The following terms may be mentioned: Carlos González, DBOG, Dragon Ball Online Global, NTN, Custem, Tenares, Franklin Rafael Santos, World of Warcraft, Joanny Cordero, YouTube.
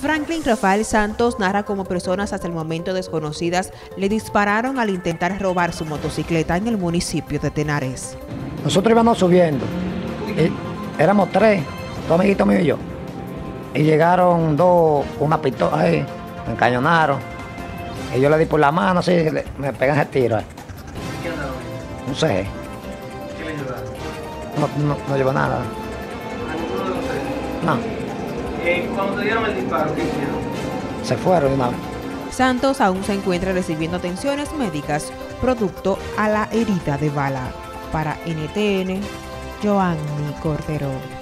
Franklin Rafael Santos narra cómo personas hasta el momento desconocidas le dispararon al intentar robar su motocicleta en el municipio de Tenares. Nosotros íbamos subiendo, éramos tres, dos amiguitos míos y yo, y llegaron dos, una pistola ahí, me encañonaron, y yo le di por la mano, así, me pegan ese tiro. No sé. ¿Qué le ayudaste? No llevo nada. No. Cuando te dieron el disparo, ¿qué hicieron? Se fueron, ¿no? Santos aún se encuentra recibiendo atenciones médicas producto a la herida de bala. Para NTN, Joanny Cordero.